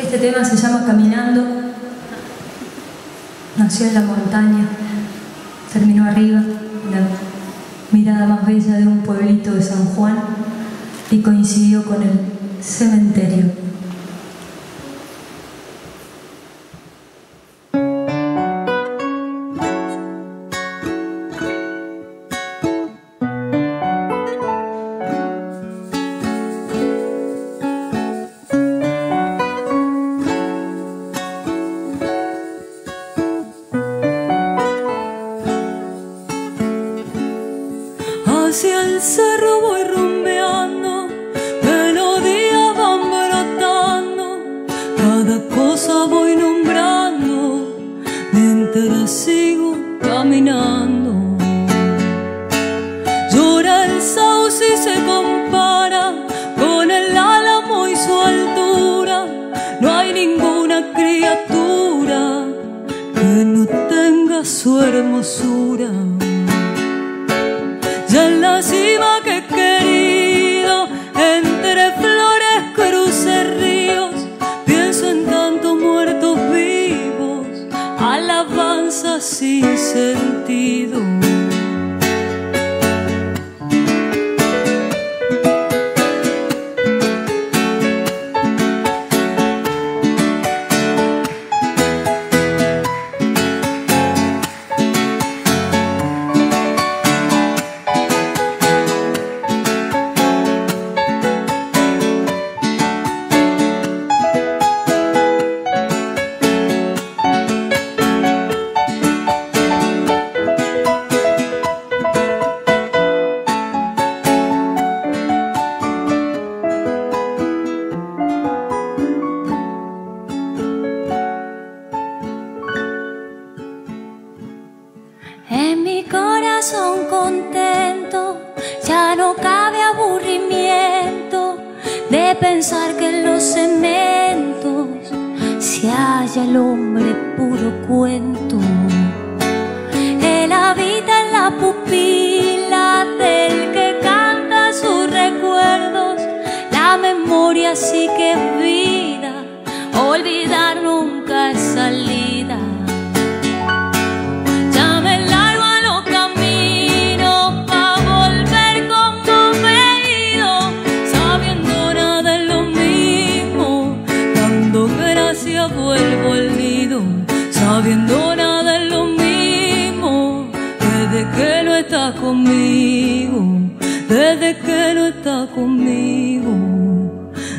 Este tema se llama Caminando. Nació en la montaña, terminó arriba, la mirada más bella de un pueblito de San Juan, y coincidió con el cementerio. Hacia el cerro voy rumbeando, melodía van brotando, cada cosa voy nombrando, mientras sigo caminando. Llora el sauce y se compara con el álamo y su altura, no hay ninguna criatura que no tenga su hermosura. Ya en la cima que he querido, entre flores, cruces, ríos, pienso en tantos muertos vivos, alabanza sin sentido. En mi corazón contento ya no cabe aburrimiento de pensar que en los cementos se halla el hombre puro cuento. Él habita en la pupila del que canta sus recuerdos. La memoria sí que es vida, olvidar nunca es salida. Vuelvo al nido, sabiendo nada es lo mismo, desde que no está conmigo, desde que no está conmigo,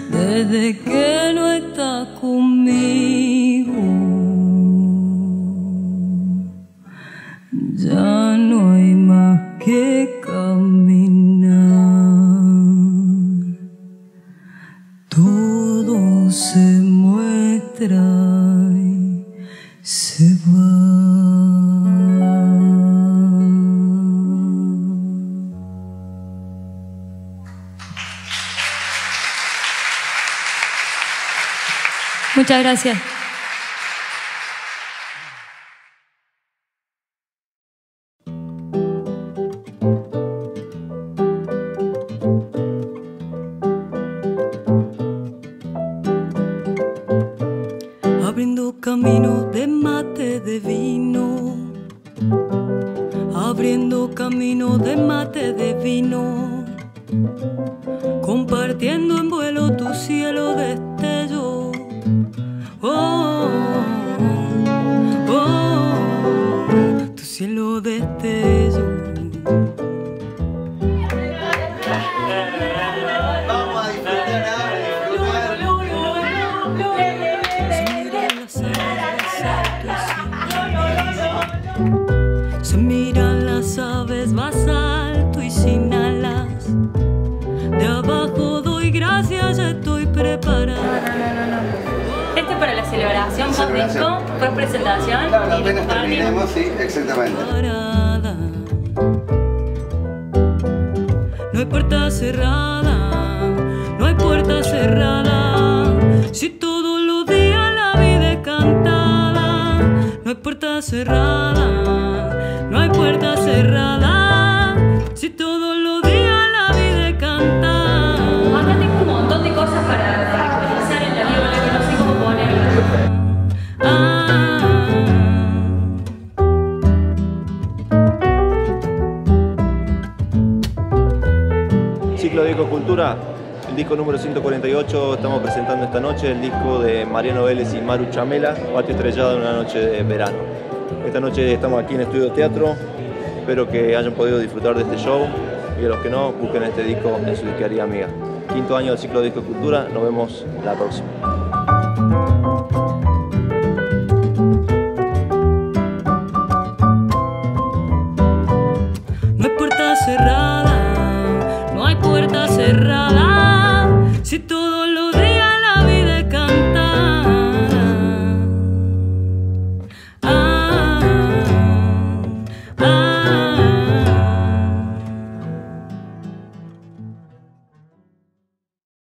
desde que no está conmigo, ya no hay más que caminar, todo se y se va. Muchas gracias. Camino de mate de vino, abriendo camino de mate de vino, compartiendo en vuelo tu cielo destello. Oh, oh, oh, tu cielo destello. Vamos a disfrutar. Se miran las aves, vas alto y sin alas. De abajo doy gracias, ya estoy preparada. No. Este es para la celebración, post-disco, post-presentación. Claro, apenas terminemos, sí, exactamente. Parada. No hay puerta cerrada, no hay puerta cerrada. Si todos los días la vida es cantada, no hay puerta cerrada. No hay puerta cerrada, si todos los días la vida canta. Acá tengo un montón de cosas para utilizar en la vida, que no sé cómo poner. apertura, el disco número 148, estamos presentando esta noche el disco de Mariano Vélez y Maru Chamela, Patio Estrellado de una Noche de Verano. Esta noche estamos aquí en Estudio Teatro, espero que hayan podido disfrutar de este show y a los que no, busquen este disco en su disquería amiga. Quinto año del ciclo de Disco Cultura, nos vemos la próxima.